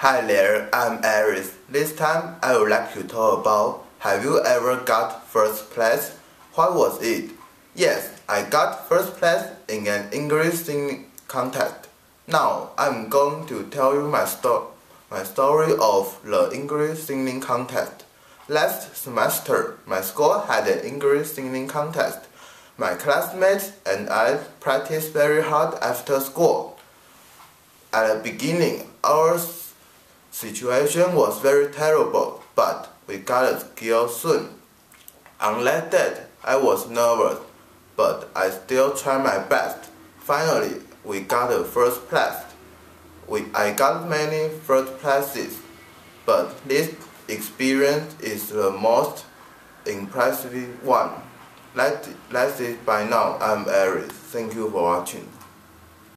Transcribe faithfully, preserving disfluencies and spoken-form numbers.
Hi there, I'm Aries. This time I would like to talk about, have you ever got first place? What was it? Yes, I got first place in an English singing contest. Now I'm going to tell you my, sto my story of the English singing contest. Last semester, my school had an English singing contest. My classmates and I practiced very hard after school. At the beginning, our situation was very terrible, but we got a skill soon. Unlike that, I was nervous, but I still tried my best. Finally, we got a first place. We, I got many first places, but this experience is the most impressive one. That's it by now. I'm Aries. Thank you for watching.